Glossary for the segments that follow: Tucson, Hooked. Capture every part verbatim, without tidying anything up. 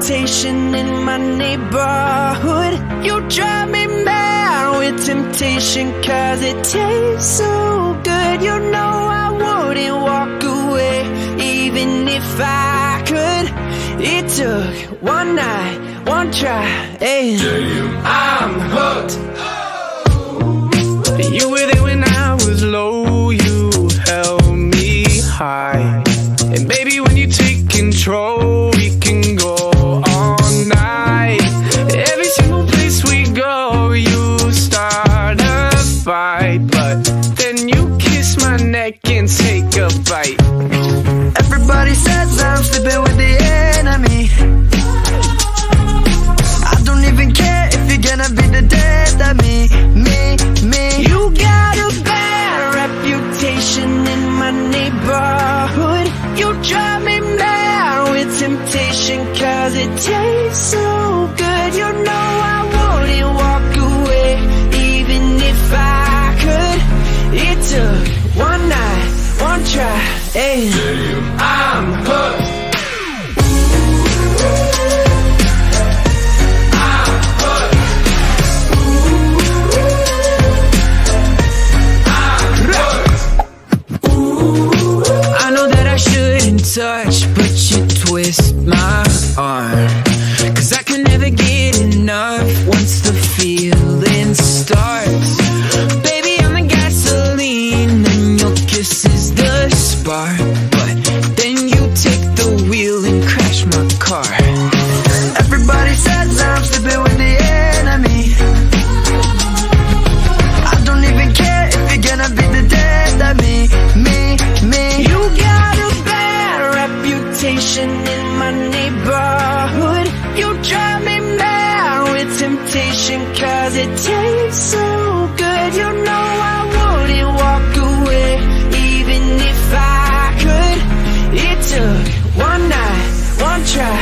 temptation in my neighborhood. You drive me mad with temptation, cause it tastes so good. You know I wouldn't walk away even if I could. It took one night, one try, and damn, I'm hooked. Oh. You were there when I was low, you held me high. And baby, when you take control, we can go all night. Every single place we go, you start a fight, but then you kiss my neck and take a bite. Everybody says I'm sleeping with the enemy. I don't even care if you're gonna be the death of me, me, me. You got a bad reputation in my neighborhood. You drive me mad with temptation, cause it tastes so good. You know I wouldn't walk away even if I could. It took one night, one try, and damn, I'm hooked. Touch, but you twist my arm, cause I can never get enough once the feeling starts. Baby, I'm the gasoline and your kiss is the spark, but then you take the wheel and crash my car. Everybody says I'm sleeping with the enemy. I don't even care if you're gonna be the death of me, me, me. You got a in my neighborhood. You drive me mad with temptation, cause it tastes so good. You know I wouldn't walk away even if I could. It took one night, one try, and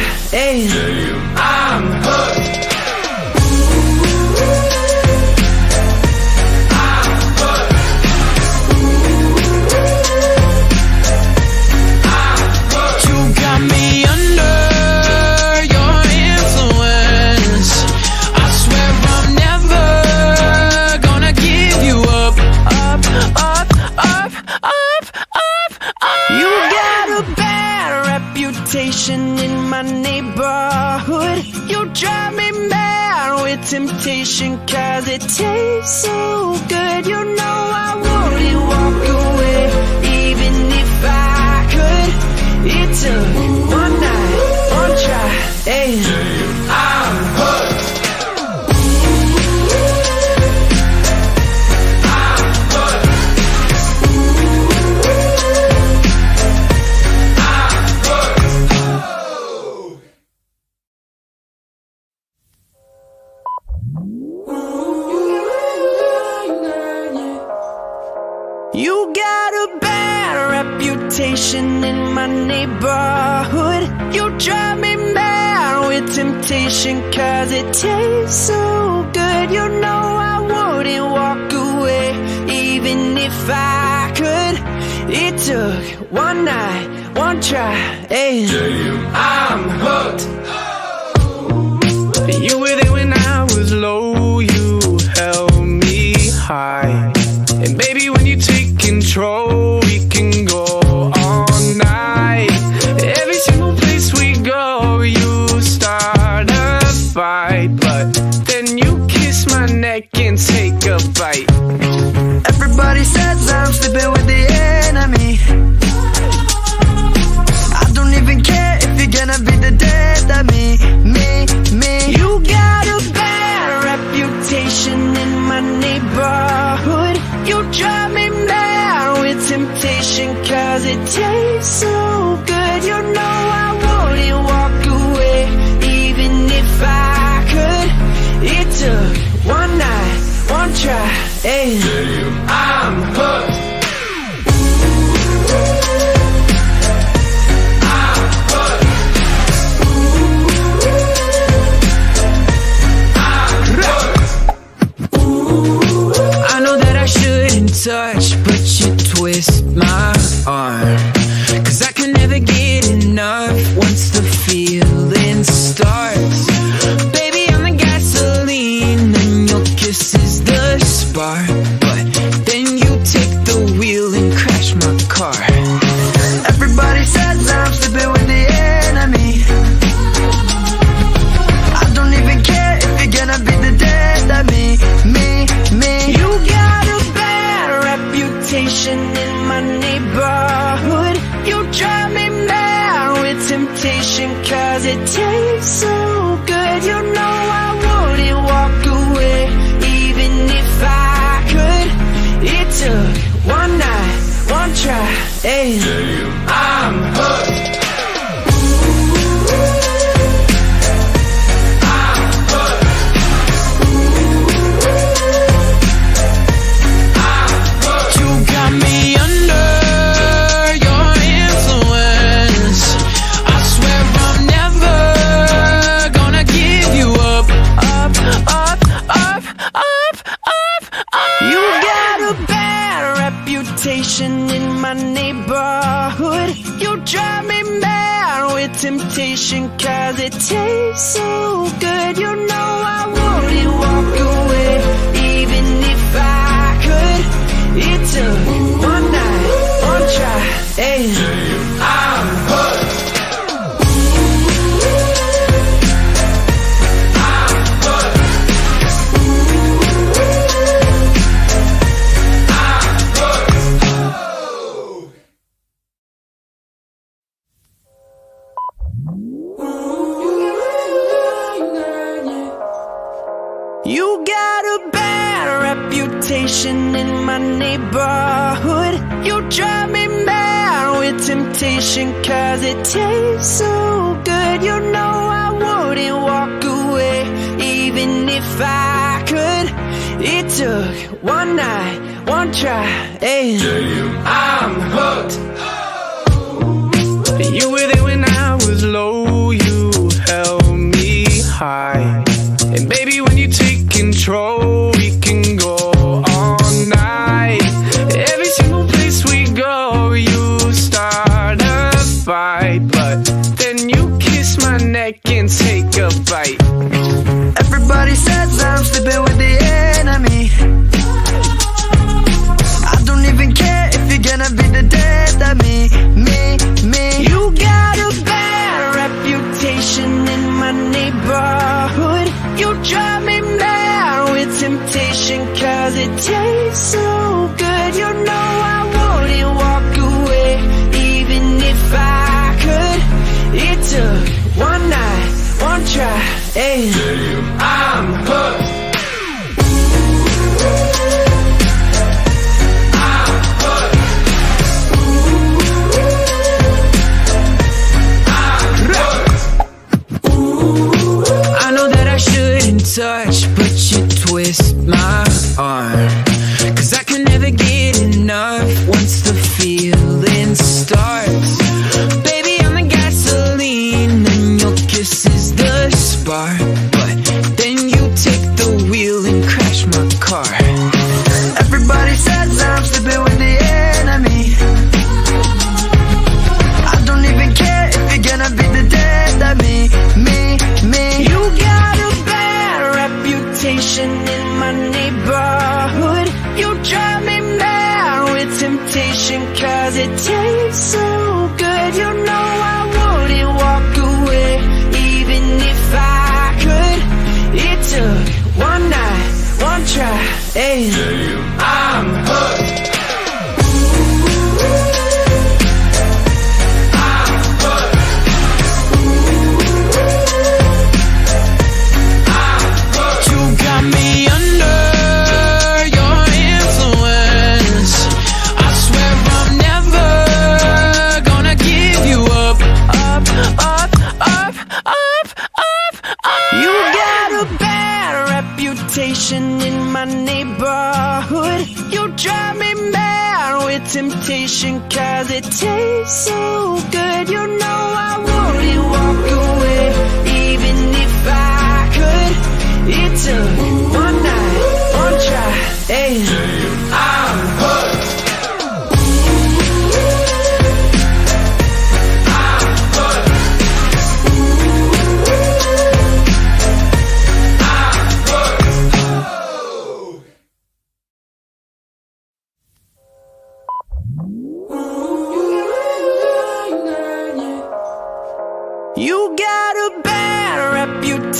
damn, I'm hooked. In my neighborhood, you drive me mad with temptation, cause it tastes so good. You know I wouldn't walk away even if I could. It took one night, one try, and I'm hooked. You got a bad reputation in my neighborhood. You drive me mad with temptation, cause it tastes so good. You know I wouldn't walk away even if I could. It took one night, one try, and damn, I'm hooked. Oh. You were there when I was low, you held me high. And baby, when you take control, we can go all night. Every single place we go, you start a fight, but then you kiss my neck and take a bite. Everybody says I'm sleeping with the enemy. I don't even care if you're gonna be the death of me, me, me. You got a bad reputation in my neighborhood. You drive me mad with temptation, cause it tastes so good. You know I wouldn't walk away even if I could. It took one night, one try, and damn, I'm hooked. Touch, but you twist my arm, cause I can never get enough once the feeling starts. bar, but then you take the wheel and crash my car. Everybody says I'm sleeping with the enemy. I don't even care if you're gonna be the death of me, me, me. You got a bad reputation in my neighborhood. You drive me mad with temptation, cause it tastes so good. You know I wouldn't walk away even if I could. It took one night, one try, and I'm hooked. In my neighborhood, you drive me mad with temptation, cause it tastes so good. You know I wouldn't walk away even if I could. It took one night, one try, and I'm hooked. You got a bad reputation in my neighborhood. You drive me mad with temptation, cause it tastes so good. You know I wouldn't walk away even if I could. It took one night, one try, and damn, I'm hooked. You were there when I was low, you held me high. And baby, when you take control, we can go all night. Every single place we go, you start a fight, but then you kiss my neck and take a bite. Everybody says I'm sleeping with the enemy. I don't even care if you're gonna be the death of me, me, me. You got a bad reputation in my neighborhood. You drive me mad with temptation, cause it tastes so good. You know I wouldn't walk away even if I could. It took one night, one try, and I'm hooked. Touch, but you twist my arm, cause I can never get enough once the feeling starts. Baby, I'm the gasoline and your kiss is the spark, but then you take the wheel and crash my car. Everybody says I'm sleeping with the enemy. I don't even care if you're gonna be the death of me, me, me. You got a reputation in my neighborhood. You drive me mad with temptation, cause it tastes so good. You know I wouldn't walk away even if I could. It took one night, one try, and I'm hooked. In my neighborhood, you drive me mad with temptation, cause it tastes so good. You know I wouldn't walk away even if I could. It took one night, one try, and I'm hooked.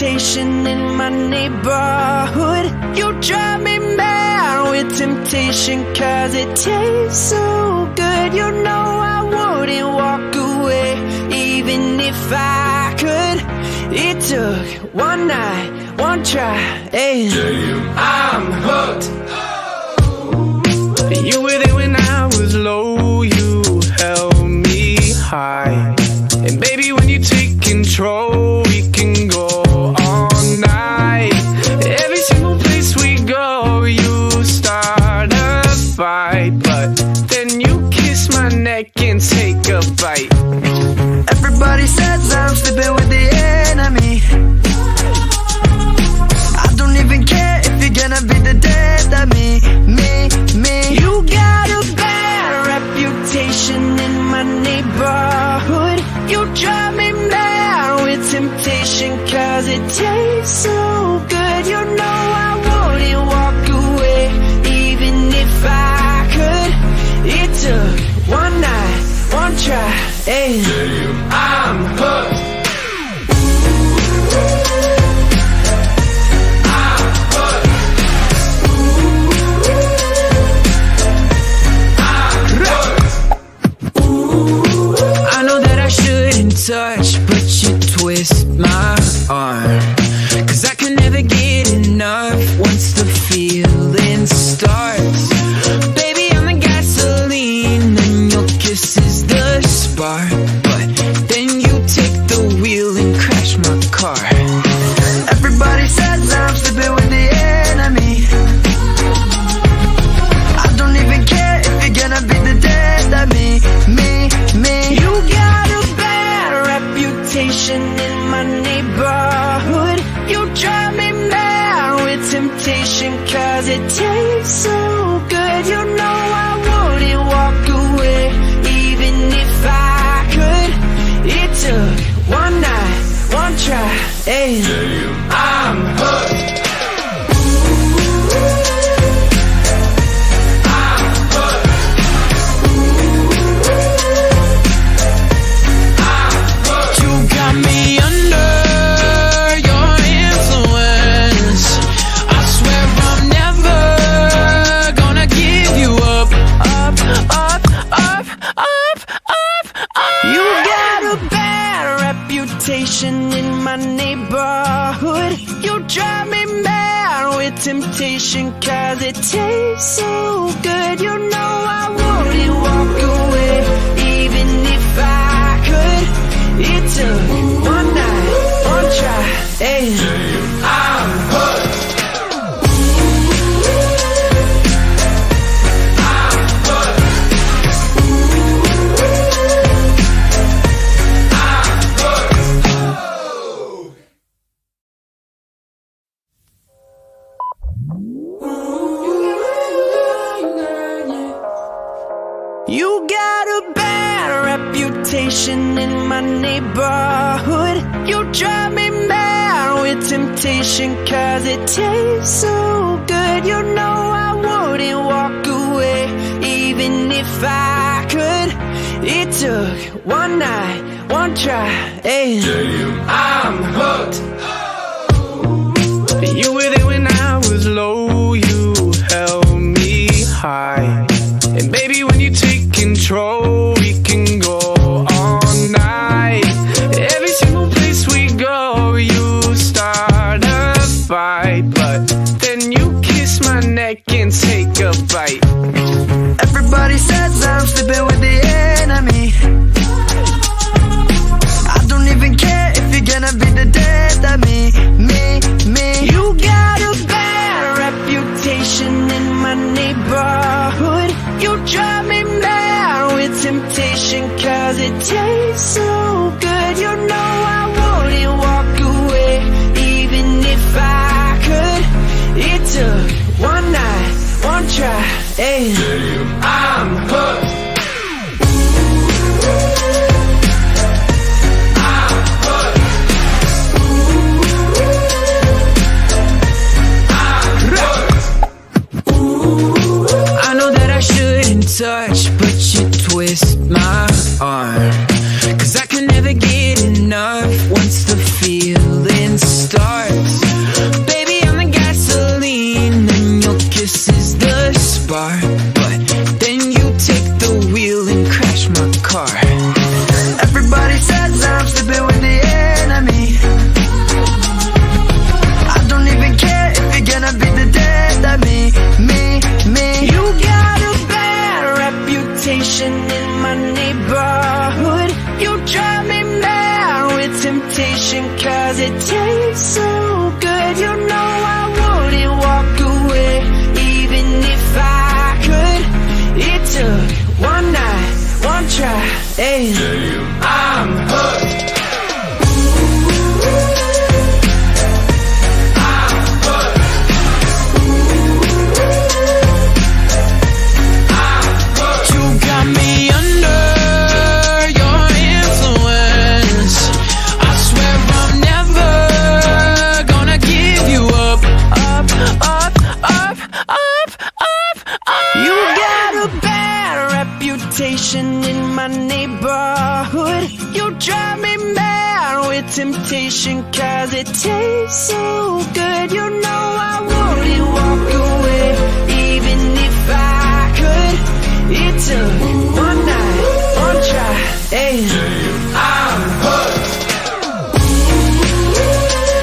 temptation in my neighborhood. You drive me mad with temptation, cause it tastes so good. You know I wouldn't walk away even if I could. It took one night, one try, and damn, I'm hooked. You were there when I was low, you held me high. And baby, when you take control, we can go all night. Every single place we go, you start a fight, but then you kiss my neck and take a bite. Everybody says I'm sleeping with the enemy. I don't even care if you're gonna be the death of me, me, me. You got a bad reputation in my neighborhood. You drive me mad with temptation, cause it tastes so good. You know I wouldn't walk away even if I could. It took one night, one try, and damn, I'm hooked. Touch, but you twist my arm, cause I can never get enough once the feeling starts. Baby, I'm the gasoline and your kiss is the spark, but then you take the wheel and crash my car. Everybody says I'm sleeping with the enemy. I don't even care if you're gonna be the death of me, me, me. You got in my neighborhood. You drive me mad with temptation, cause it tastes so good. You know I wouldn't walk away even if I could. It took one night, one try, and damn, I'm hooked. In my neighborhood, you drive me mad with temptation, cause it tastes so good. You know I wouldn't walk away even if I could. It took one night, one try, and I'm hooked. You got a bad reputation in my neighborhood. You drive me mad with temptation, cause it tastes so good. You know I wouldn't walk away even if I could. It took one night, one try, and damn, I'm hooked. You were there when I was low, you held me high. And baby, when you take control, we can go all night. Every single place we go, you start a fight, but then you kiss my neck and take a bite. Everybody says I'm sleeping with the enemy. I don't even care if you're gonna be the death of me, me, me. You got a bad reputation in my neighborhood. You drive me mad with temptation, cause it tastes so good. You know I wouldn't walk away even if I could. It took one night, one try, and damn, I'm hooked. Touch, but you twist my arm, cause I can never get enough once the feeling starts. bar, but then you take the wheel and crash my car. Everybody says I'm sleeping with the enemy. I don't even care if you're gonna be the death of me, me, me. You got a bad reputation in my neighborhood. You drive me mad with temptation, cause it tastes so good. You know I wouldn't walk away even if I could. It took one night, one try, and I'm hooked. In my neighborhood, you drive me mad with temptation, cause it tastes so good. You know I wouldn't walk away even if I could. It took one night, one try, and I'm hooked.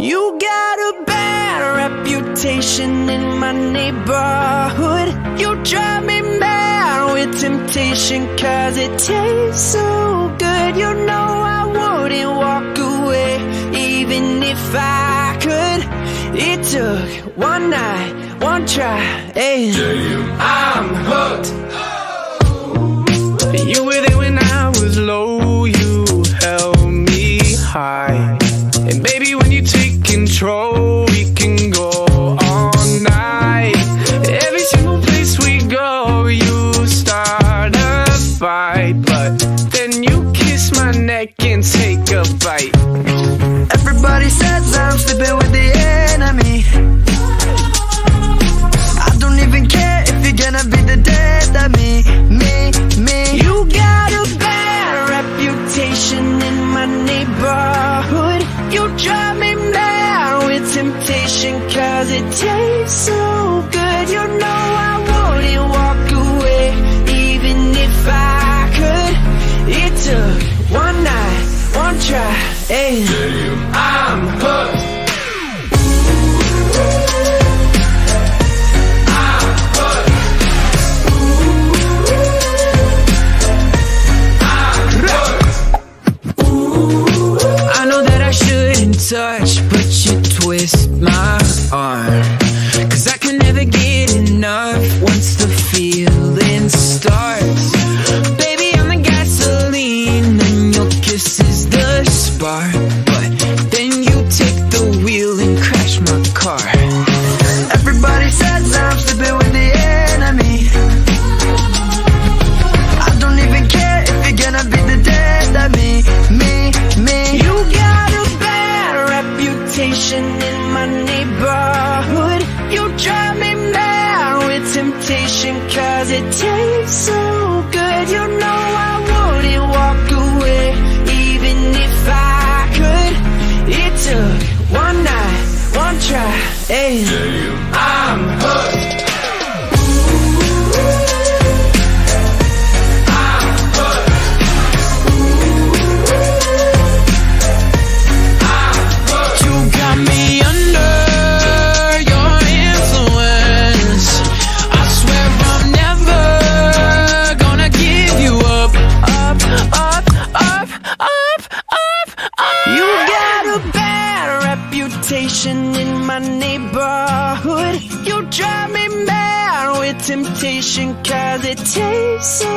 You got a bad reputation in my neighborhood. You drive me mad with temptation, cause it tastes so good. You know I wouldn't walk away even if I could. It took one night, one try, and damn, I'm hooked. You were there when I was low, you held me high. And baby, when you take control, we can go all night. Every single place we go, you start a fight, but then you kiss my neck and take a bite. Everybody says I'm sleeping with the enemy. I don't even care if you're gonna be the death of me, me, me. You got a bad reputation in my neighborhood. You drive me mad with temptation, cause it tastes so good. You know I wouldn't walk away even if I could. It took one night, one try, and I'm hooked. Touch, but you twist my arm, cause I can never get enough once the feeling starts. Baby, I'm the gasoline and your kiss is the spark, but then you take the wheel and crash my car. Everybody says I'm sleeping with the enemy. I don't even care if you're gonna be the death of me, me, me. You got a in my neighborhood. You drive me mad with temptation, cause it tastes so good. You know I wouldn't walk away even if I could. It took one night, one try, and I'm hooked. In my neighborhood, you drive me mad with temptation, cause it tastes so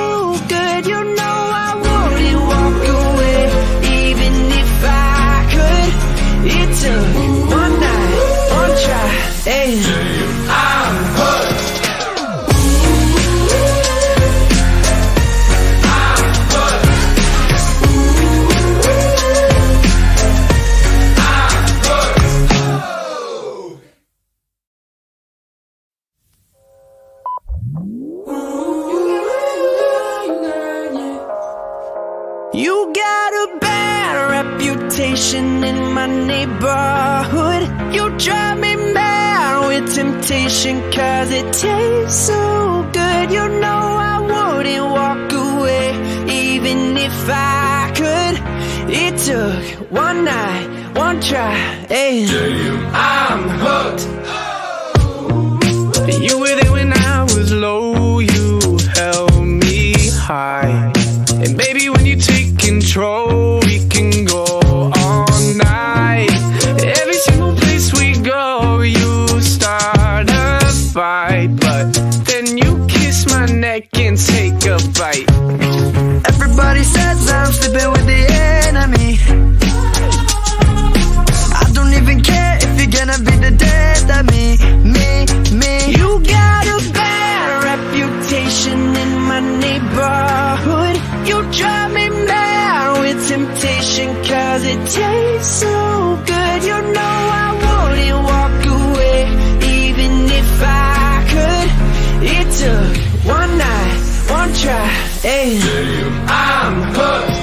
good. You know I wouldn't walk away even if I could. It took one night, one try, and I'm hooked. temptation in my neighborhood. You drive me mad with temptation, cause it tastes so good. You know I wouldn't walk away even if I could. It took one night, one try, and damn, I'm hooked. Oh. You were there when I was low, you held me high. And baby, when you take control, we can go all night. Every single place we go, you start a fight, but then you kiss my neck and take a bite. Everybody says I'm sleeping with the enemy. I don't even care if you're gonna be the death of me, me, me. You got a bad reputation in my neighborhood. You drive me mad with temptation, cause it tastes so good. You know I wouldn't walk away even if I could. It took one night, one try, and damn, I'm hooked.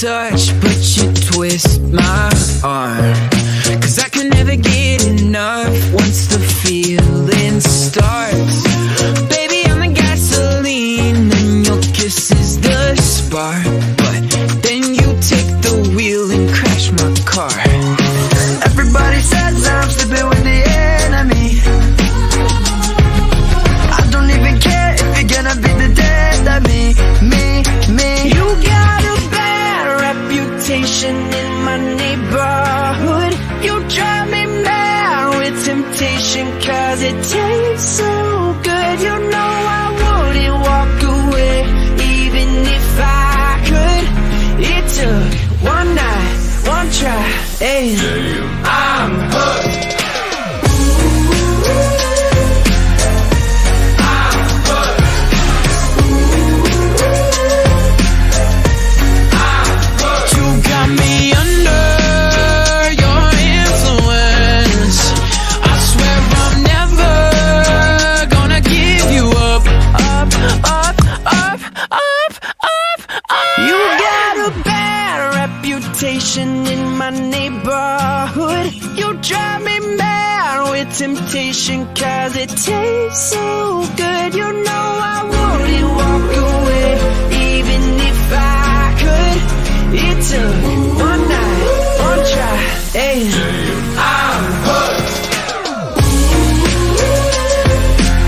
Touch, but you twist my arm, cause I can never get enough once the feeling starts. Baby, I'm the gasoline and your kiss is the spark, but then you take the wheel and crash my car. Everybody says I'm sleeping with the enemy. I don't even care if you're gonna be the death of me, me, me. You got a in my neighborhood. You drive me mad with temptation, cause it tastes so good. You know I wouldn't walk away even if I could. It took one night, one try, and damn, I'm hooked. In my neighborhood, you drive me mad with temptation, cause it tastes so good. You know I wouldn't walk away even if I could. It took one night, one try, and I'm hooked.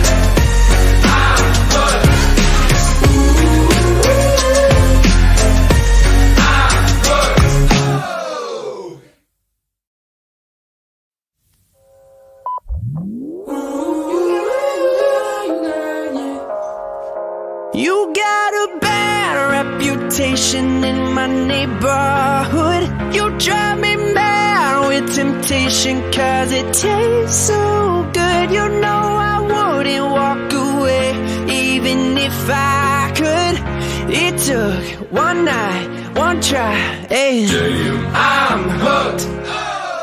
You got a bad reputation in my neighborhood. You drive me mad with temptation, cause it tastes so good. You know I wouldn't walk away even if I could. It took one night, one try, and damn, I'm hooked. Oh.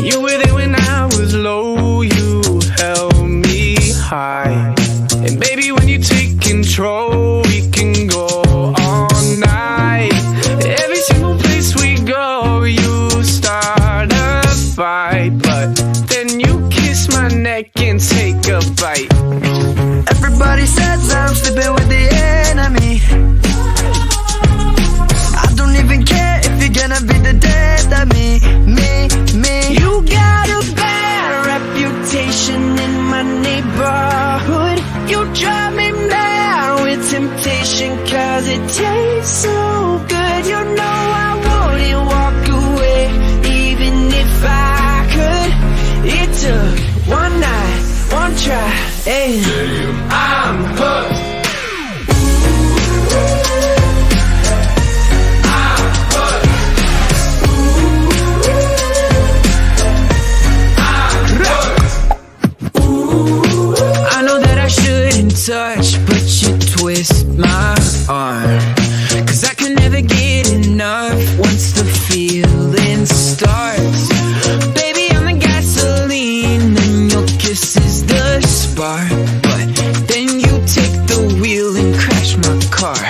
You were there when I was low, you held me high. And baby, when you take control, we can go all night. Every single place we go, you start a fight, but then you kiss my neck and take a bite. Everybody says I'm sleeping with the enemy. I don't even care if you're gonna be the death of me, me, me. You got a bad reputation in my neighborhood. You drive me mad with temptation, cause it tastes so good. You know I wouldn't walk away even if I could. It took one night, one try, and damn, I'm hooked. Touch, but you twist my arm, cause I can never get enough once the feeling starts. bar, but then you take the wheel and crash my car.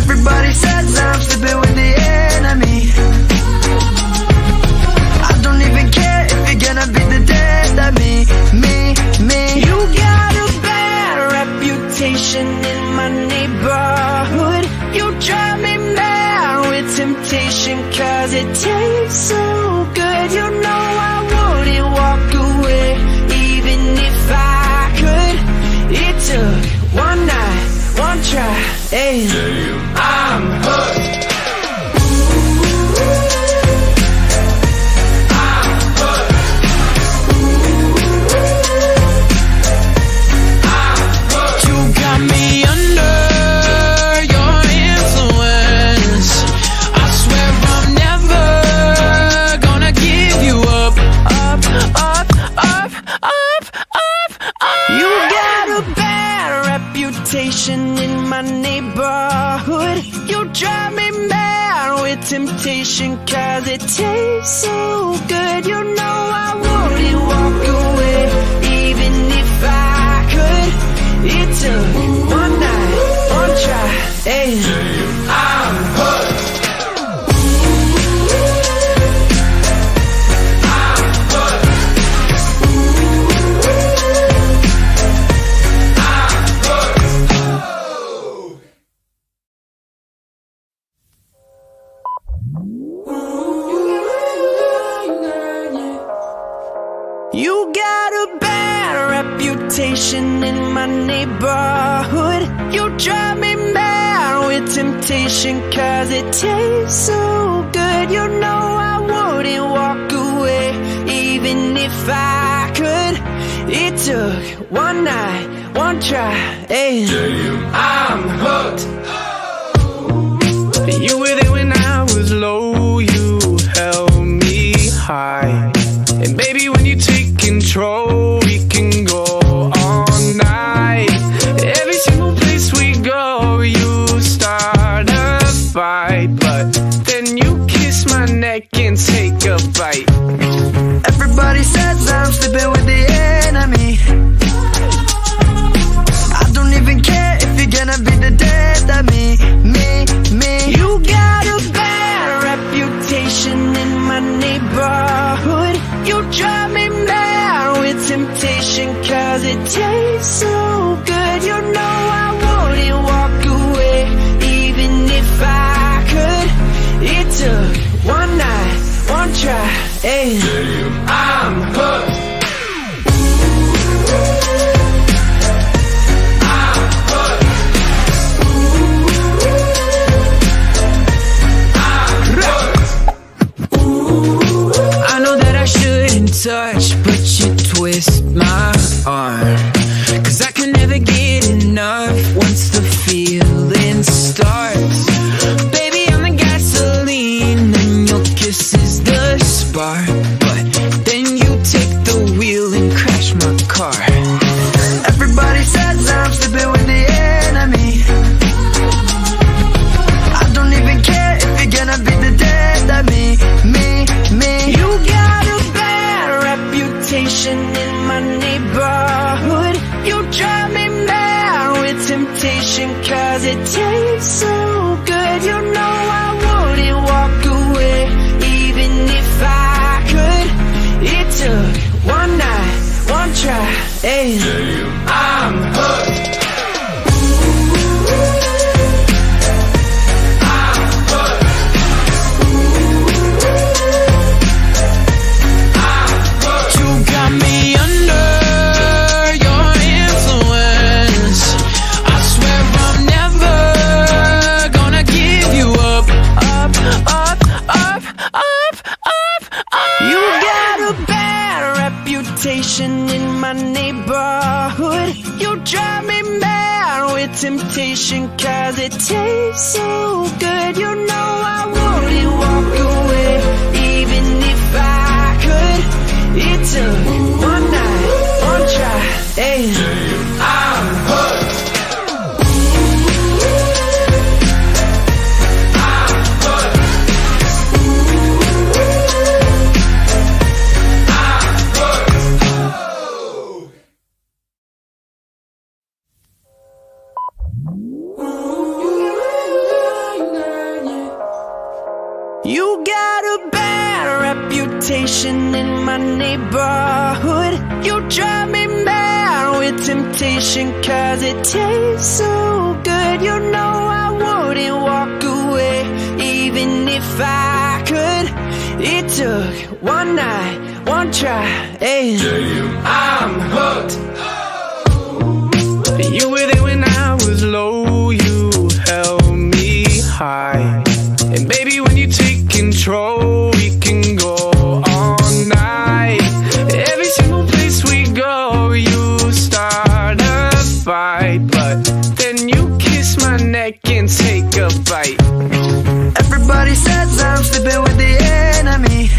Everybody says I'm sleeping with the enemy. I don't even care if you're gonna be the death of me, me, me. You got a bad reputation in my neighborhood. You drive me mad with temptation, cause it tastes so good. You know I wouldn't walk away even if I could. It took one night, one try, and I'm hooked. In my neighborhood, you drive me mad with temptation, cause it tastes so good. You know I wouldn't walk away even if I could. It took one night, one try, and I'm hooked. You got a bad reputation in my neighborhood. You drive me mad with temptation, cause it tastes so good. You know I wouldn't walk away even if I could. It took one night, one try, and I'm hooked. You were there when I was low, you held me high. And baby, when you take control, we can go all night. Every single place we go, you start a fight, but then you kiss my neck and take a bite. Everybody says I'm sleeping with the enemy. I don't even care if you're gonna be the death of me, me, me. You got a bad reputation in my neighborhood. You drive me mad with temptation, cause it tastes so good. You know I wouldn't walk away even if I could. It took one night, one try, and I'm hooked. Touch, but you twist my arm, cause I can never get enough once the feeling starts. Baby, I'm the gasoline and your kiss is the spark, but then you take the wheel and crash my car. Everybody says I'm sleeping with the enemy. I don't even care if you're gonna be the death of me, me, me. You got a in my neighborhood, you drive me mad with temptation, cause it tastes so good. You know I wouldn't walk away even if I could. It took one night, one try, and I'm hooked. In my neighborhood, you drive me mad with temptation, cause it tastes so good. You know I wouldn't walk away even if I could. It took one night, one try, and I'm hooked. neighborhood. You drive me mad with temptation, cause it tastes so good. You know I wouldn't walk away even if I could. It took one night, one try, and I'm hooked. You were there when I was low, you held me high. And baby, when you take control, we can go all night. Every single place we go, you start a fight, but then you kiss my neck and take a bite. Everybody says I'm sleeping with the enemy.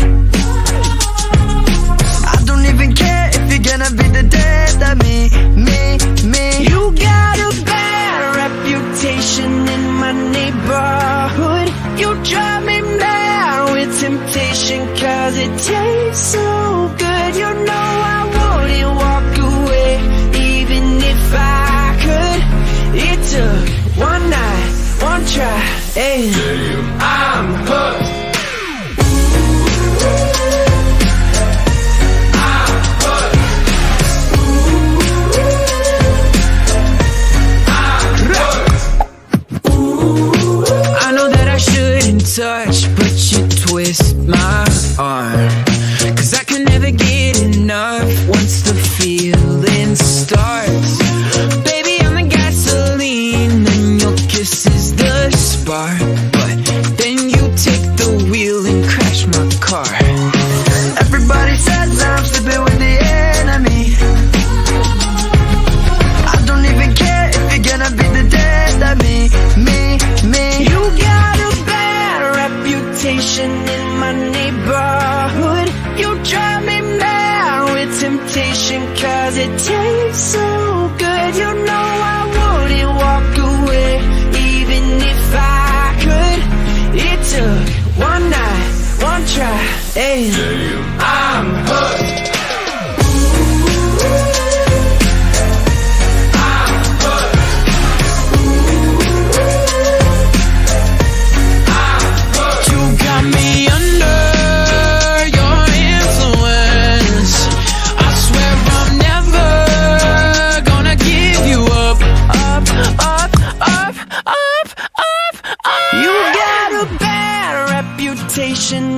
I don't even care if you're gonna be the death of me, me, me. You got a bad reputation in my neighborhood. You drive me mad with temptation, cause it tastes so good. You know I wouldn't walk away even if I could. It took one night, one try, and I'm hooked. Touch, but you twist my arm, cause I can never get enough once the feeling starts. Baby, I'm the gasoline and your kiss is the spark, but then you take the wheel and crash my car. Everybody says I'm sleeping with the enemy. I don't even care if you're gonna be the death of me, me, me. You got in my neighborhood. You drive me mad with temptation, cause it tastes so good. You know I wouldn't walk away even if I could. It took one night, one try, and I'm hooked.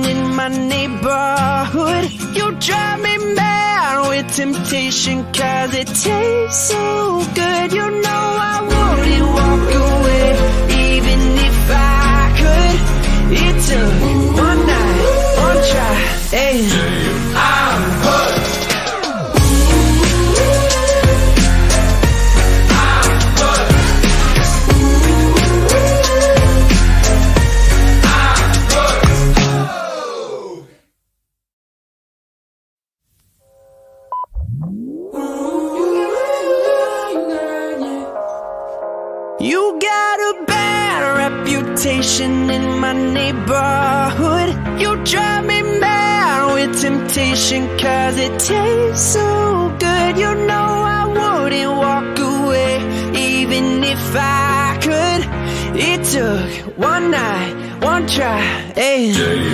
In my neighborhood, you drive me mad with temptation, cause it tastes so good. You know I wouldn't walk away even if I could. It took one night, one try, and I'm hooked. You got a bad reputation in my neighborhood. You drive me mad with temptation, cause it tastes so good. You know I wouldn't walk away even if I could. It took one night, one try, and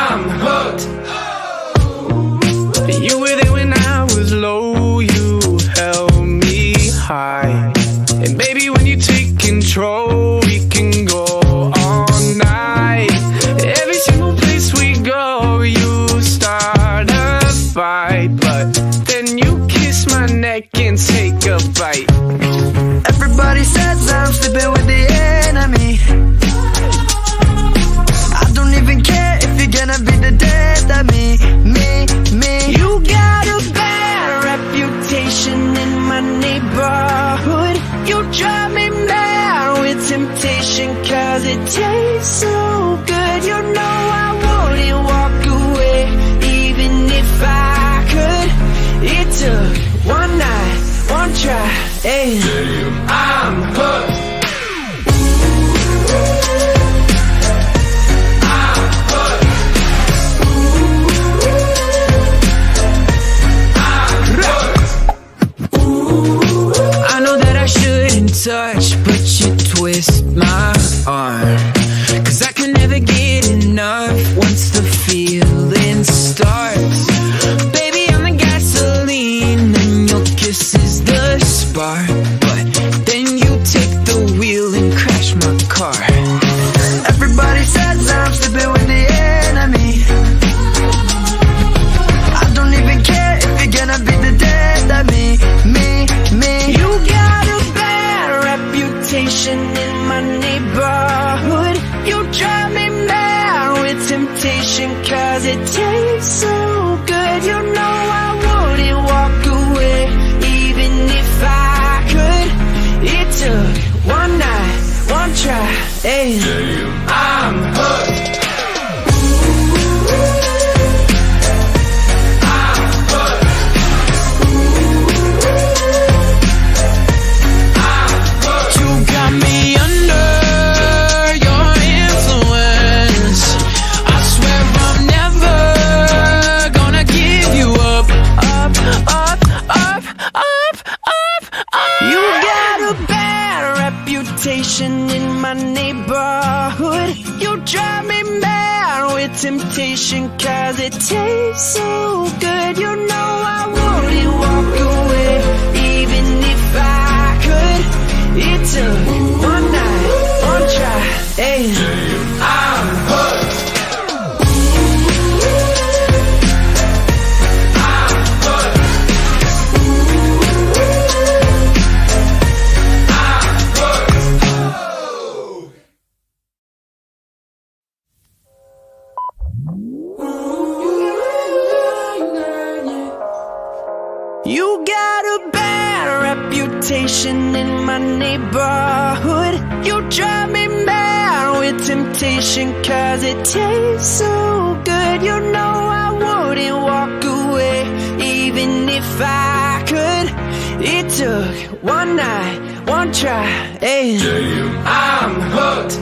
I'm hooked. You were there when I was low, you held me high. And baby, when you take control, we can go all night. Every single place we go, you start a fight, but then you kiss my neck and take a bite. Everybody says I'm sleeping with the enemy. I don't even care if you're gonna be the death of me, me, me. You got a bad reputation in my neighborhood. You drive me mad with temptation, cause it tastes so good. You know I wouldn't walk away even if I could. It took one night, one try, and I'm hooked. Touch, but you twist my arm, cause I can never get enough once the feeling starts. Baby, a spark, but then you take the wheel and crash my car. Everybody says I'm sleeping with the enemy. I don't even care if you're gonna beat the death at me, me, me. You got a bad reputation in my neighborhood. You drive me mad with temptation, cause it tastes so good. You know I wouldn't walk away even if I could. It took one night, one try, and damn, I'm hooked. In my neighborhood, you drive me mad with temptation, cause it tastes so good. You know I wouldn't walk away even if I could. It took one night, one try, and I'm hooked. You got a bad reputation in my neighborhood. You drive me mad with temptation, cause it tastes so good. You know I wouldn't walk away even if I could. It took one night, one try, and damn, I'm hooked.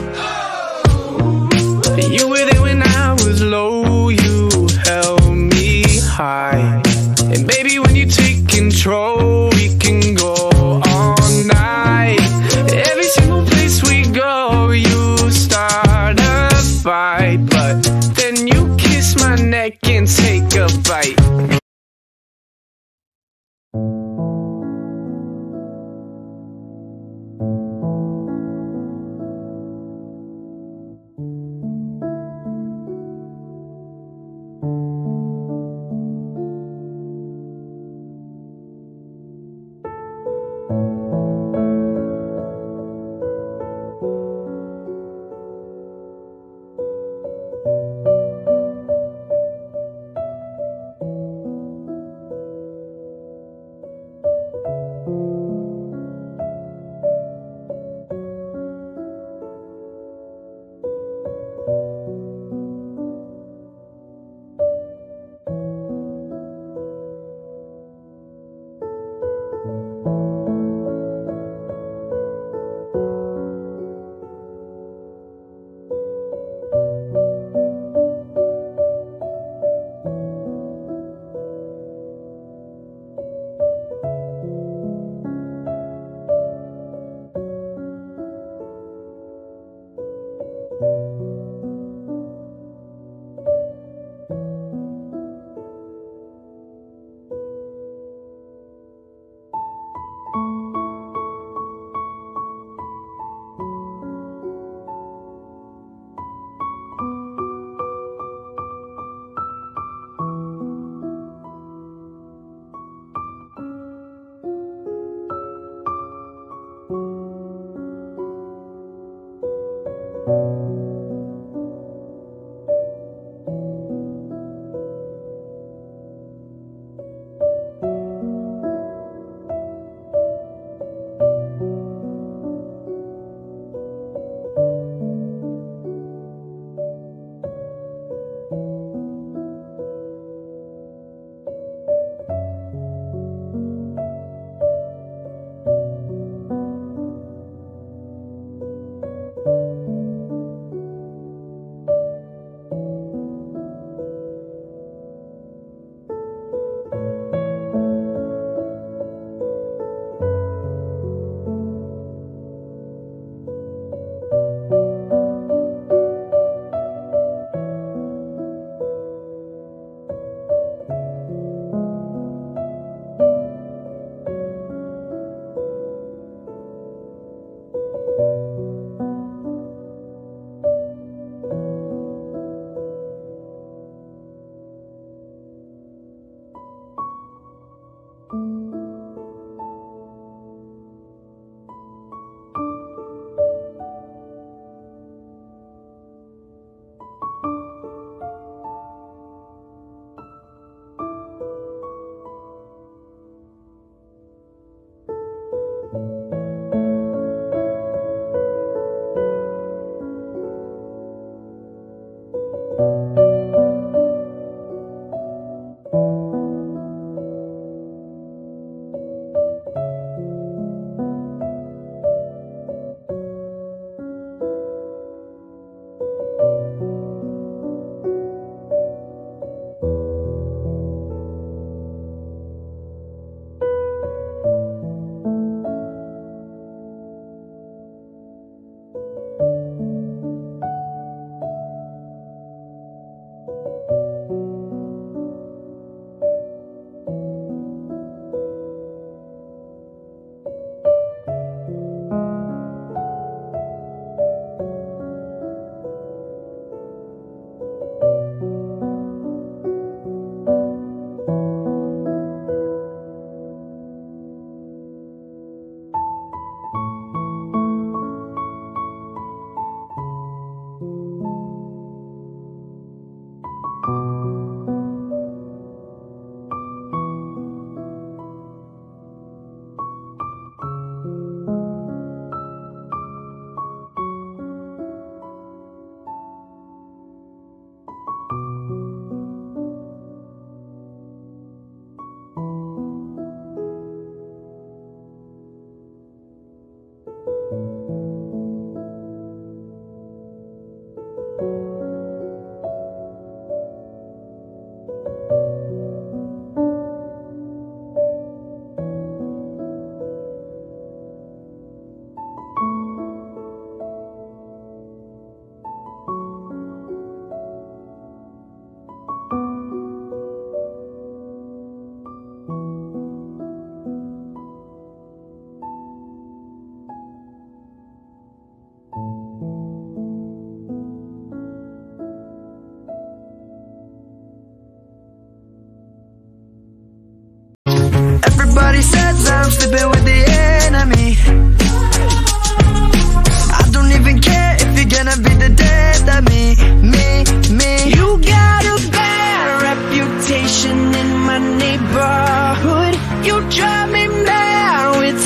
You were there when I was low, you held me high. And baby, when you take control, we can go all night. Every single place we go, you start a fight, but then you kiss my neck and take a bite.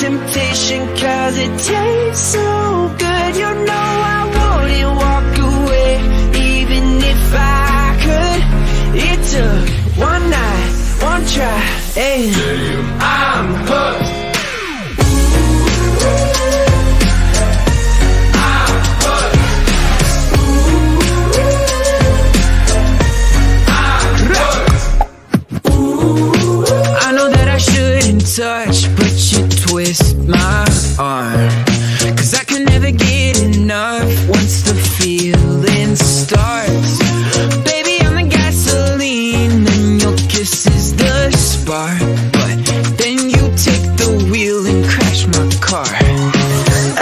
temptation, cause it tastes so good. You know I wouldn't walk away, even if I could. It took one night, one try, and I'm hooked. Touch, but you twist my arm, cause I can never get enough once the feeling starts. Baby, I'm the gasoline and your kiss is the spark, but then you take the wheel and crash my car.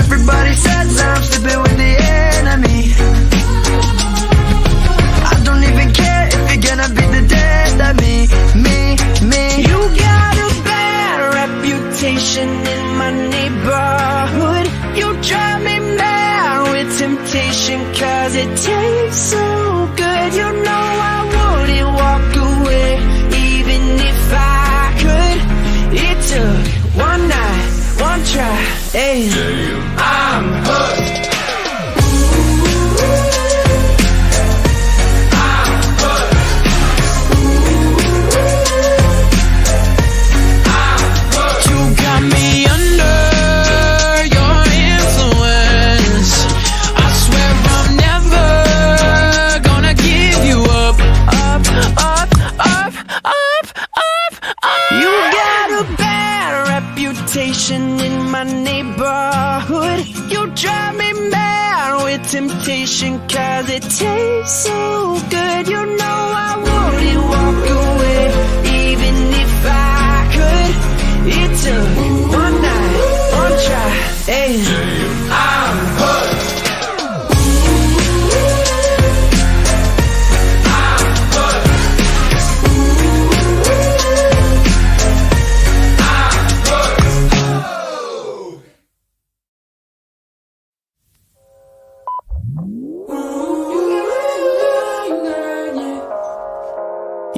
Everybody says I'm sleeping with the enemy. I don't even care if you're gonna be the death of me, me, me. You got in my neighborhood, you drive me mad with temptation, cause it tastes so good. You know I wouldn't walk away, even if I could. It took one night, one try, and I'm hooked. In my neighborhood, you drive me mad with temptation, cause it tastes so good. You know I wouldn't walk away, even if I could. It took one night, one try, and I'm hooked.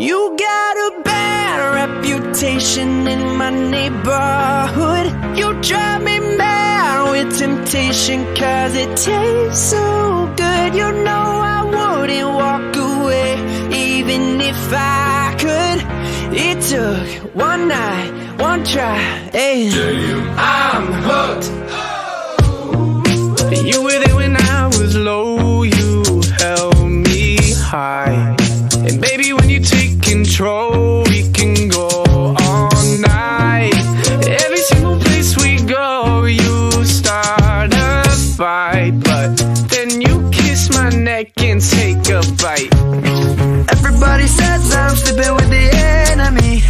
You got a bad reputation in my neighborhood. You drive me mad with temptation, cause it tastes so good. You know I wouldn't walk away, even if I could. It took one night, one try, and damn, I'm hooked. You were there when I was low, you held me high. And baby, when you take control, we can go all night. Every single place we go, you start a fight, but then you kiss my neck and take a bite. Everybody says I'm sleeping with the enemy.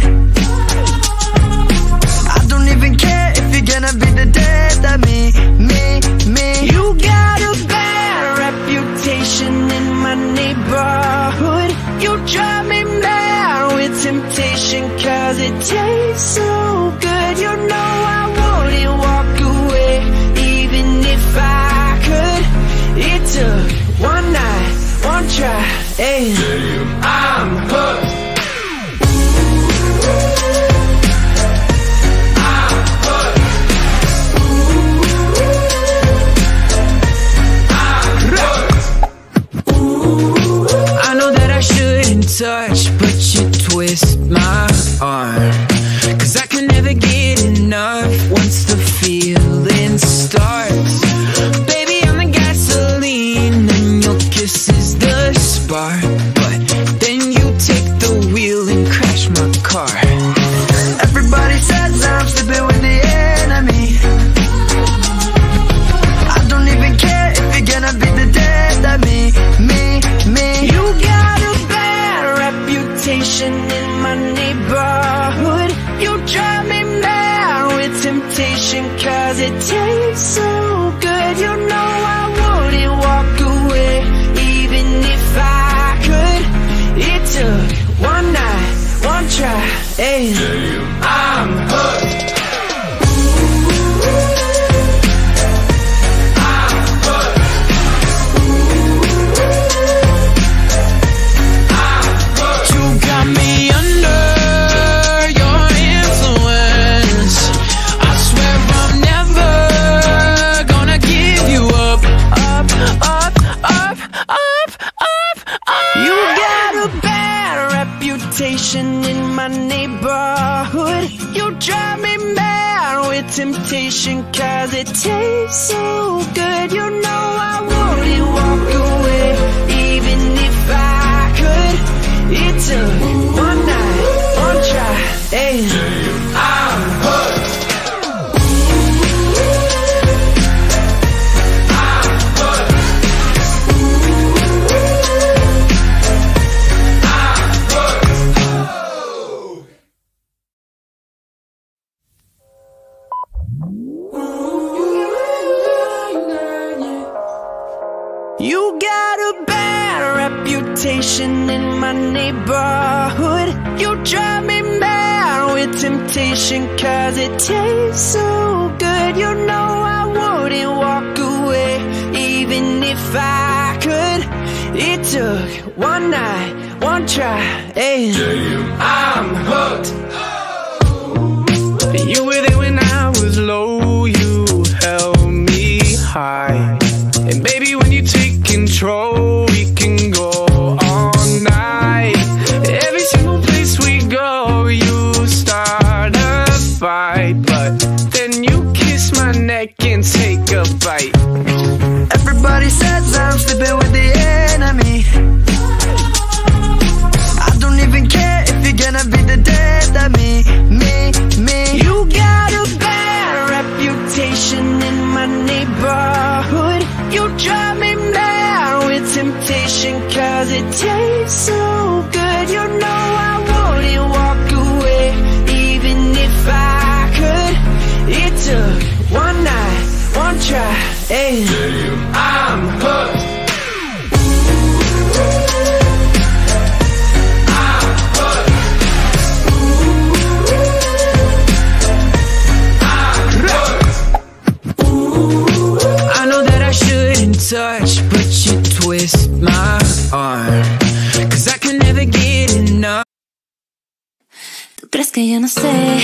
I don't even care if you're gonna be the death of me, me, me. You got a bad reputation in my neighborhood. You drive me mad with temptation, cause it tastes so good. You know I wouldn't walk away, even if I could. It took one night, one try, and I'm hooked. Touch, but you twist my arm, cause I can never get enough once the feeling starts. Baby, I'm the gasoline and your kiss is the spark, but then you take the wheel and crash my car. Everybody says I'm sleeping with the enemy. I don't even care if you're gonna be the death of me, me, me. You got a in my neighborhood, you drive me mad with temptation, cause it tastes so good. You know I wouldn't walk away, even if I could. It took one night, one try, and I'm hooked. with temptation, cause it tastes so good. You know I wouldn't walk away even if I could. It took one night, one try, and I'm hooked. You got a bad reputation in my neighborhood. You drive me mad with temptation, cause it tastes so good. You know I wouldn't walk away even if I could. It took one night, one try, and damn, I'm hooked. You were there when I was low, you held me high. And baby, when you take control, we can go all night. Every single place we go, you start a fight, but then you kiss my neck and take a bite. Everybody says I'm sleeping with the enemy. I don't even care if you're gonna be the death of me, me, me. You got a bad reputation in my neighborhood. You drive me mad with temptation, cause it tastes so good. You know I wouldn't walk away even if I could. It took one night, one try, and damn, I'm hooked. Touch, but you twist my arm, cause I can never get enough. Tú crees que yo no sé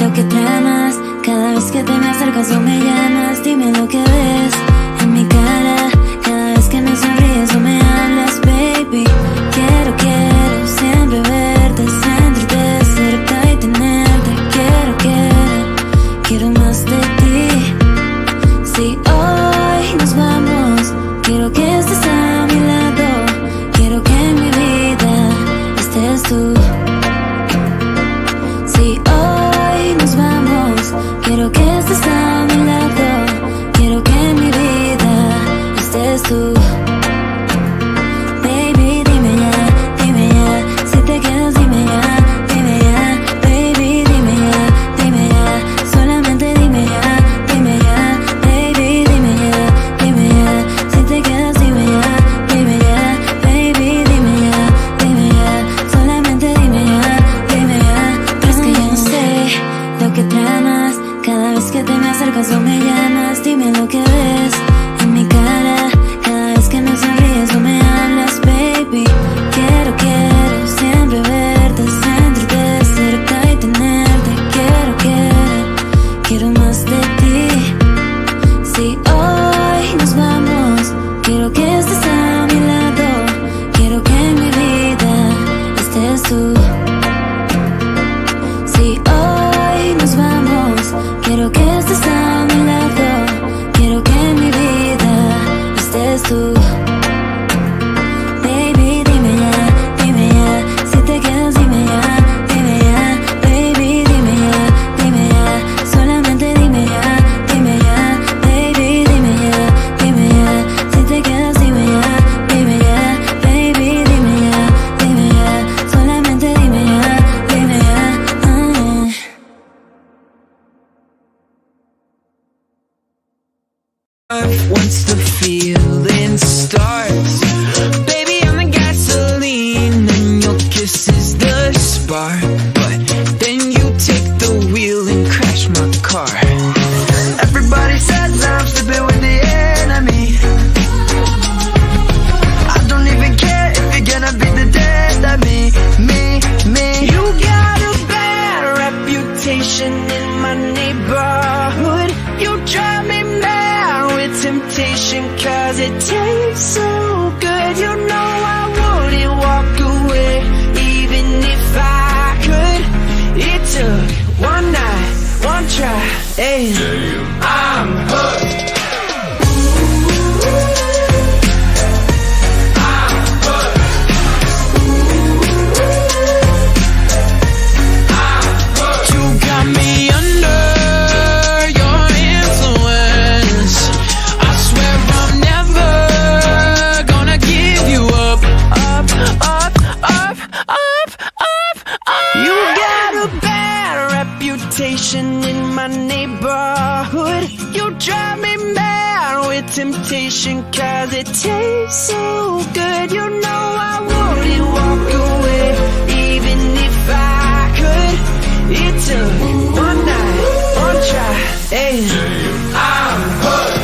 lo que tramas. Cada vez que te me acercas o me llamas, dime lo que ves en mi cara. Cada vez que me sonríes o me hablas, baby, quiero, quiero siempre verte, sentirte cerca y tenerte. Quiero, quiero, quiero más de ti. Si hoy nos vamos, quiero que estés a mi lado, quiero que en mi vida estés tú. Si hoy nos vamos, quiero que estés a mi lado, quiero que en mi vida estés tú. Baby, dime ya, dime ya, si te quedas dime ya, dime ya. Baby, dime ya, dime ya, solamente dime ya. Cuando me llamas, dime lo que ves en mi cara. Cada vez que me sonríes o me hablas, baby, quiero, quiero siempre verte, sentirte cerca y tenerte. Quiero, quiero, quiero más de ti. Si hoy nos vamos, quiero que estés a mi lado, quiero que en mi vida estés tú. Si hoy nos vamos, quiero que estés a mi lado, tú. Baby, dime ya, dime ya, si te quedas dime ya, dime ya. Baby, dime ya, dime ya, solamente dime ya, dime ya. Baby, dime ya, dime ya, si te quedas dime ya, dime ya. Baby, dime ya, dime ya, solamente dime ya, dime ya. uh. Once the feeling starts, baby, I'm the gasoline, and your kiss is the spark. But then you take the wheel and crash my car. Everybody says I'm sleeping with the enemy. I don't even care if you're gonna be the death of me, me, me. You got a bad reputation in my neighborhood. You drive me mad with temptation, cause it takes so good. You know I wouldn't walk away even if I could. It took one night, one try, hey. Damn. I'm hooked. I'm hooked. I'm hooked. You got me under your influence. I swear I'm never gonna give you up, up, up, up, up, up, up. You got a bad reputation in my neighborhood. You drive me mad with temptation, cause it tastes so good. You know I wouldn't walk away even if I could. It's a one night, one try, hey. I'm hooked.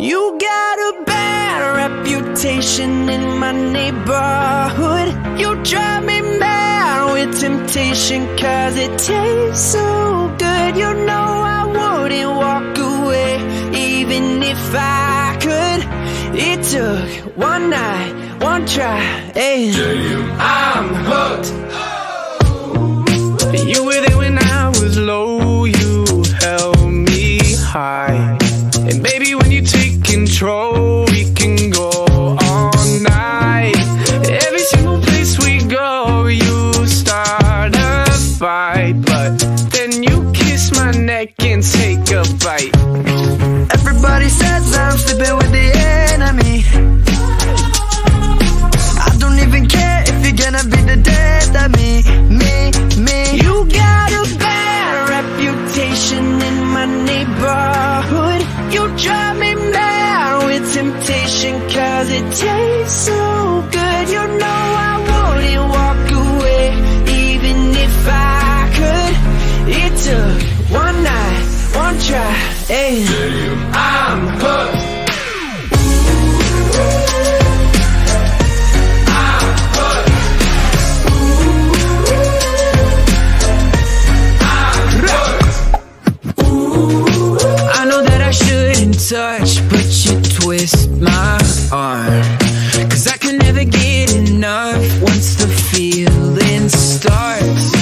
You got a bad reputation in my neighborhood. You drive me mad with temptation, cause it tastes so good. You know I wouldn't walk away even if I could. It took one night, one try, and damn, I'm hooked. You were there when I was low, you held me high. And baby, when you take control, we can go all night. Every single place we go, you start a fight, but then you kiss my neck and take a bite. Everybody says I'm sleeping with the enemy. I don't even care if you're gonna be the death of me, me, me. You got a bad reputation in my neighborhood. You drive me mad with temptation, cause it tastes so good. You know I wouldn't walk away even if I could. It took one night, one try, and I'm hooked. Touch, but you twist my arm, cause I can never get enough once the feeling starts.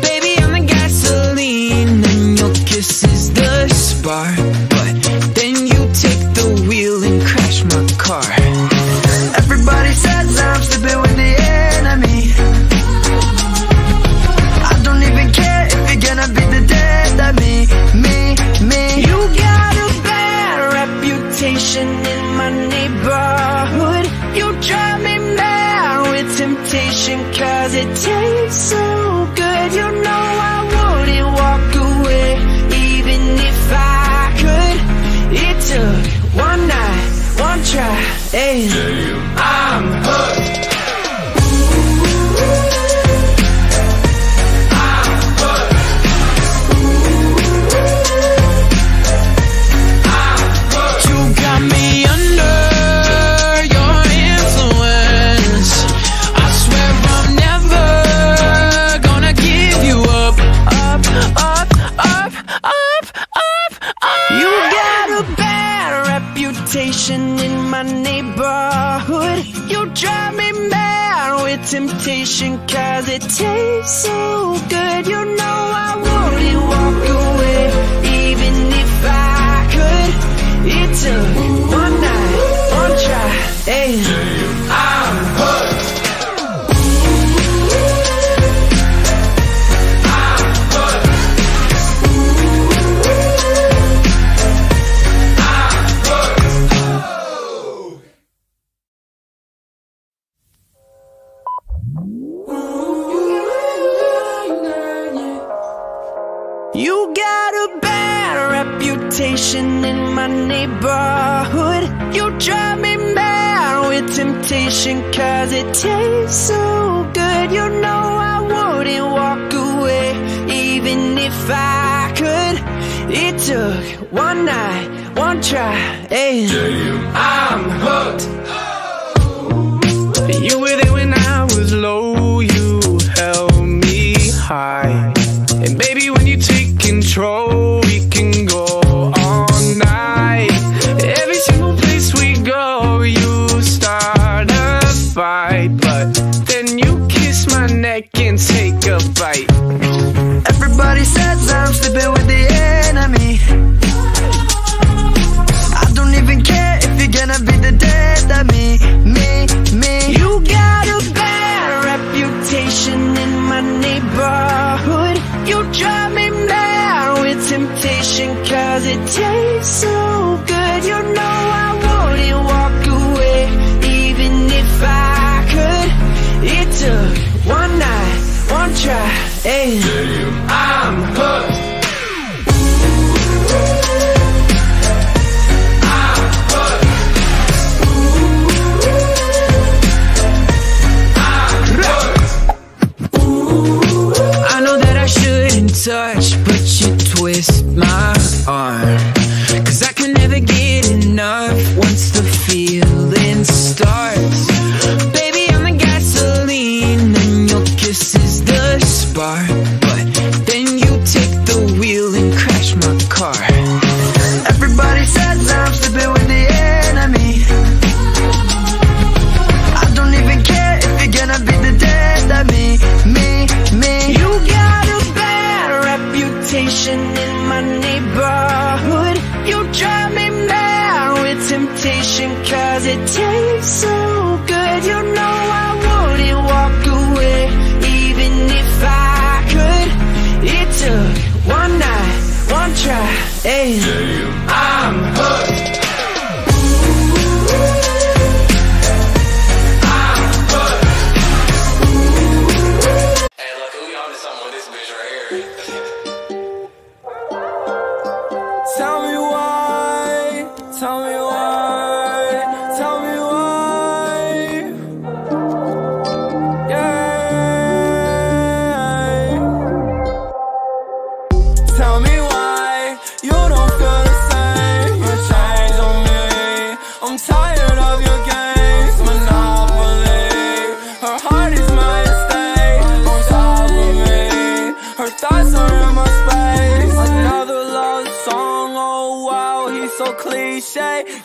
Baby, I'm the gasoline and your kiss is the spark, but then you take the wheel and crash my car. Everybody says I'm sleeping with the enemy. I don't even care if you're gonna be the death of me, me, me. You got in my neighborhood. You drive me mad with temptation, cause it tastes so good. You know I wouldn't walk away even if I could. It took one night, one try, and damn, I'm hooked. In my neighborhood, you drive me mad with temptation, cause it tastes so good. You know I wouldn't walk away even if I could. It took one night, one try, and I'm hooked. You got a bad reputation in my neighborhood. You drive me mad with temptation, cause it tastes so good. You know I wouldn't walk away even if I could. It took one night, one try, and damn, I'm hooked. You were there when I was low, you held gigabyte. Everybody says I'm sleeping with the enemy. I don't even care if you're gonna be the death of me, me, me. You got a bad reputation in my neighborhood. You drive me mad with temptation, cause it tastes so good. You know I wouldn't walk away even if I could. It took one night, one try, and I'm hooked. Touch, but you twist my arm, cause I can never get enough once the feeling starts. Baby, I'm the gasoline and your kiss is the spark, but then you take the wheel and crash my car. Everybody says I'm sleeping with the enemy. I don't even care if you're gonna be the death of me, me, me. You got a in my neighborhood, you drive me mad with temptation, cause it tastes so good. You know I wouldn't walk away even if I could. It took one night, one try, and I'm hooked.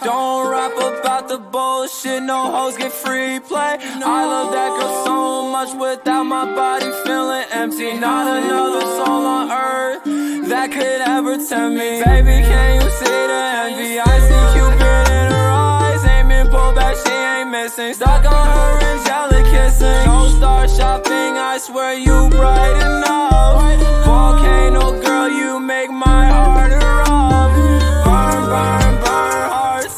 Don't rap about the bullshit, no hoes get free play. No. I love that girl so much without my body feeling empty. Not another soul on earth that could ever tempt me. Baby, can you see the envy? I see Cupid in her eyes, aiming, pull back, she ain't missing. Stuck on her angelic kissing. Don't start shopping, I swear you bright enough. Volcano girl, you make my heart erupt. Burn, burn, burn.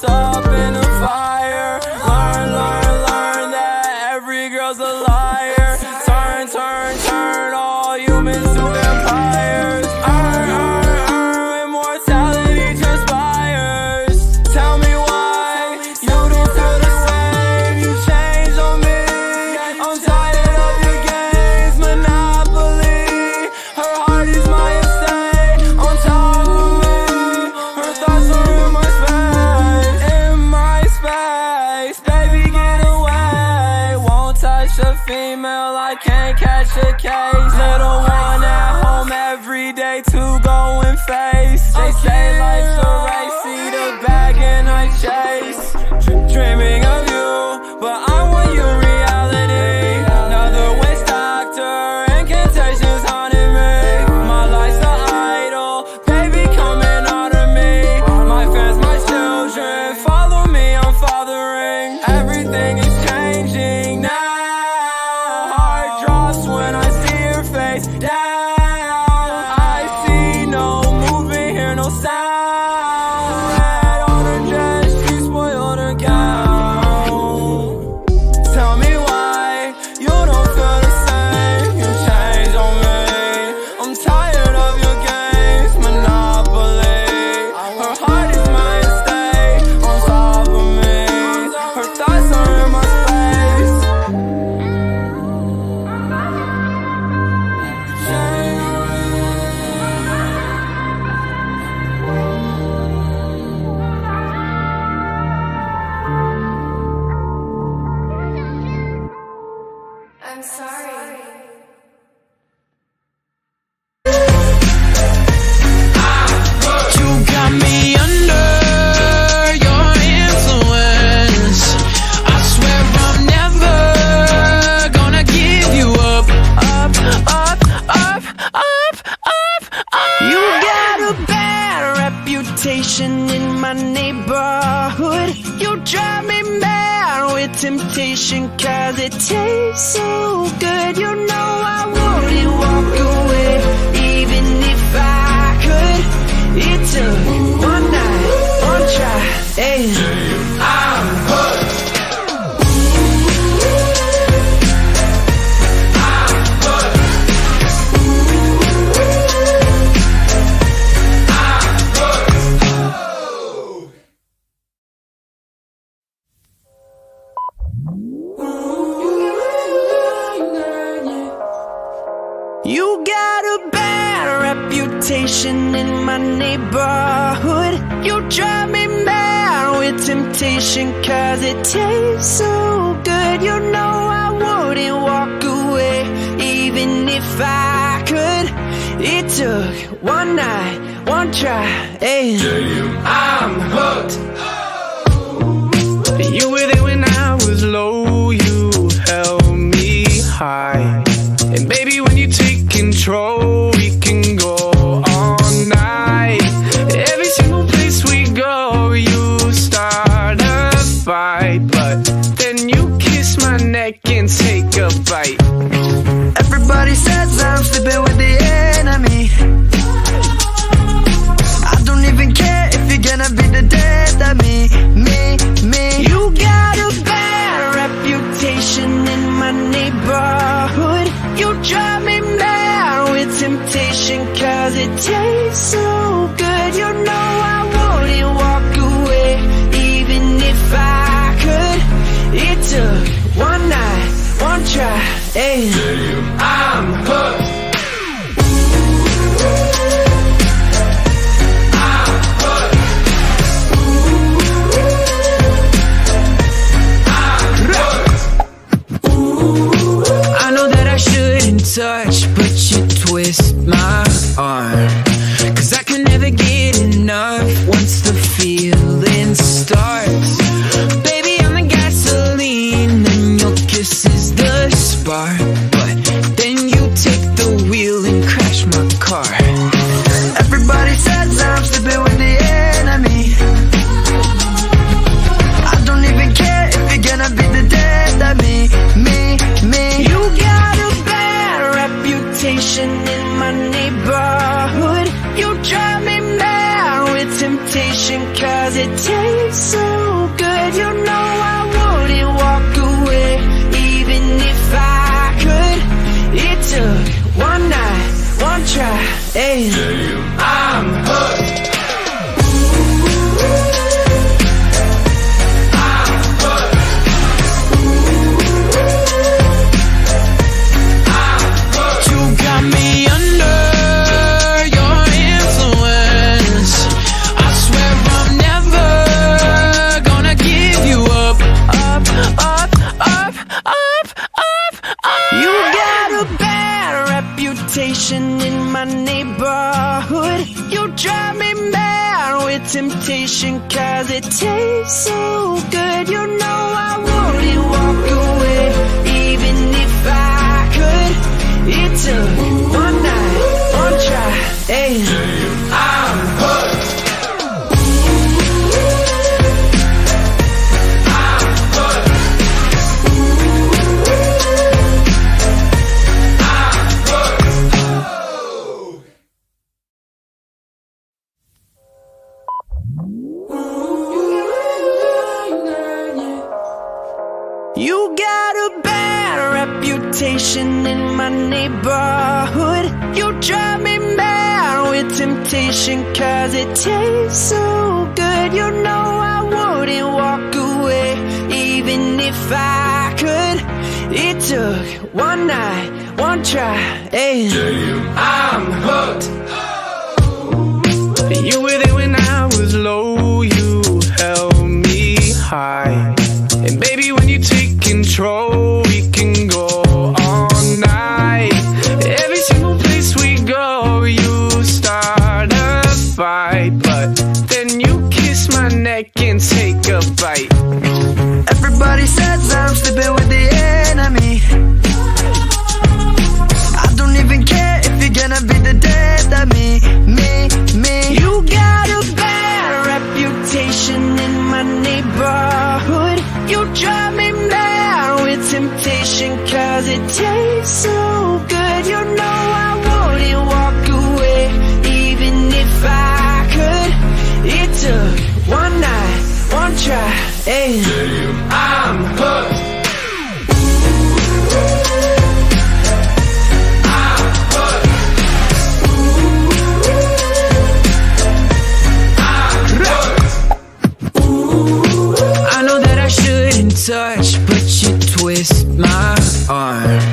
Up in a fire. Learn, learn, learn that every girl's a liar. Turn, turn, turn all humans to vampires. Earn, earn, earn, immortality transpires. Tell me why you don't feel the same. You change on me. I'm tired of your games, Monopoly. Her heart is my estate. On top of me, her thoughts are in my space. A female, I can't catch a case. Little one at home every day to go and face. They say life's a race, see the bag and I chase. D Dreaming of you, but I want your reality. Another waste doctor, incantations haunting me. My life's the idol, baby come and honor me. My fans, my children, follow me, I'm fathering. Everything is changing now. Yeah. ocean, 'cause it tastes so good. You know I wouldn't walk away even if I could. It's a one night, one try, and I'm hooked. You got a bad reputation in my neighborhood. You drive me mad with temptation, 'cause it tastes so good. You know I wouldn't walk away even if I could. It took one night, one try, and I'm hooked. You were there when I was low, you held me high. And baby, when you take control, we can go all night. Every single place we go, you start a fight, but then you kiss my neck and take a bite. Everybody says I'm sleeping with the enemy. I don't even care if you're gonna be the death of me, me, me. You got a bad reputation in my neighborhood. You drive me mad with temptation, 'cause it tastes so good. You know I wouldn't walk away even if I could. It took one night, one try, and I'm hooked. Touch, but you twist my arm, 'cause I can never get enough once the feeling starts. Baby, I'm the gasoline and your kiss is the spark, but then you take the wheel and crash my car. Everybody says I'm sleeping with the enemy. I don't even care if you're gonna be the death of me, me, me. You got a in my neighborhood. You drive me mad with temptation, 'cause it tastes so good. You know I wouldn't walk away even if I could. It took one night, one try, and I'm hooked. In my neighborhood, you drive me mad with temptation, 'cause it tastes so good. You know I wouldn't walk away even if I could. It took one night, one try, and I'm hooked. You got a bad reputation in my neighborhood. You drive me mad with temptation, 'cause it tastes so good. You know I wouldn't walk away even if I could. It took one night, one try, and I'm hooked. You were there when I was low, you held me high. And baby, when you take control, we can go all night. Every single place we go, you start a fight, but then you kiss my neck and take a bite. Everybody says I'm sleeping with the enemy. I don't even care if you're gonna be the death of me. Hey. I'm hooked. I'm hooked. I'm hooked. I know that I shouldn't touch, but you twist my arm.